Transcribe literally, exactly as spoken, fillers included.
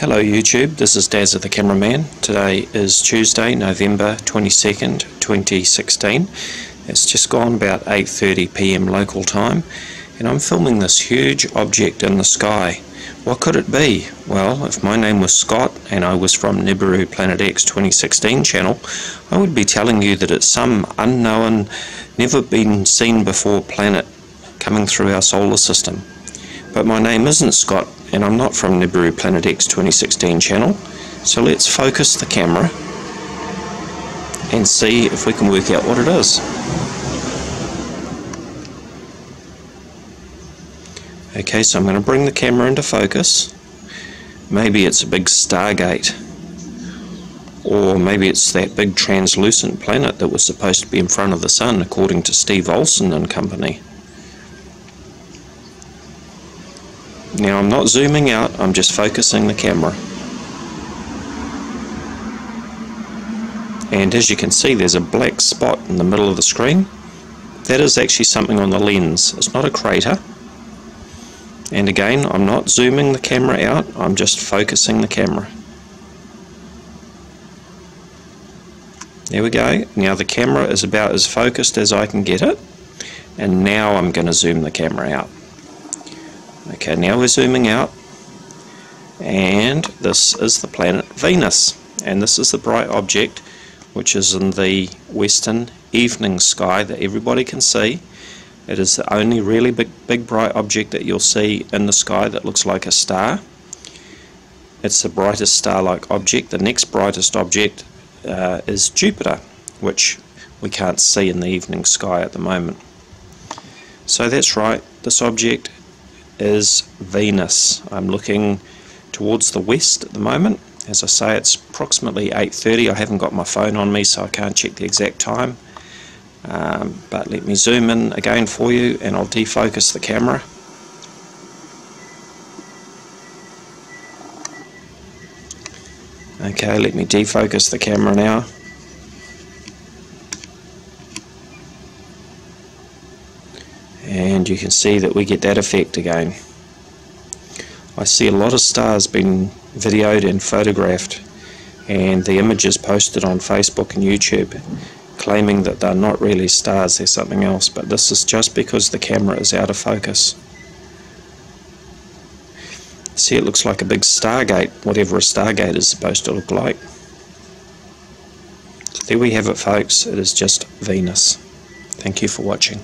Hello YouTube, this is Dazza the Cameraman. Today is Tuesday, November twenty-second, twenty sixteen. It's just gone about eight thirty p m local time, and I'm filming this huge object in the sky. What could it be? Well, if my name was Scott and I was from Nibiru Planet X twenty sixteen channel, I would be telling you that it's some unknown, never been seen before planet coming through our solar system. But my name isn't Scott, and I'm not from Nibiru Planet X twenty sixteen channel, so let's focus the camera and see if we can work out what it is. Okay, so I'm going to bring the camera into focus. Maybe it's a big stargate, or maybe it's that big translucent planet that was supposed to be in front of the sun, according to Steve Olson and company. Now I'm not zooming out, I'm just focusing the camera. And as you can see, there's a black spot in the middle of the screen. That is actually something on the lens. It's not a crater. And again, I'm not zooming the camera out, I'm just focusing the camera. There we go. Now the camera is about as focused as I can get it. And now I'm going to zoom the camera out. Okay, now we're zooming out, and this is the planet Venus, and this is the bright object which is in the western evening sky that everybody can see. It is the only really big, big bright object that you'll see in the sky that looks like a star. It's the brightest star-like object. The next brightest object uh, is Jupiter, which we can't see in the evening sky at the moment. So that's right, this object is Venus. I'm looking towards the west at the moment. As I say, it's approximately eight thirty. I haven't got my phone on me, so I can't check the exact time, um, but let me zoom in again for you, and I'll defocus the camera. Okay, let me defocus the camera now. And you can see that we get that effect again. I see a lot of stars being videoed and photographed, and the images posted on Facebook and YouTube claiming that they're not really stars, they're something else, but this is just because the camera is out of focus. See, it looks like a big stargate, whatever a stargate is supposed to look like. So there we have it, folks. It is just Venus. Thank you for watching.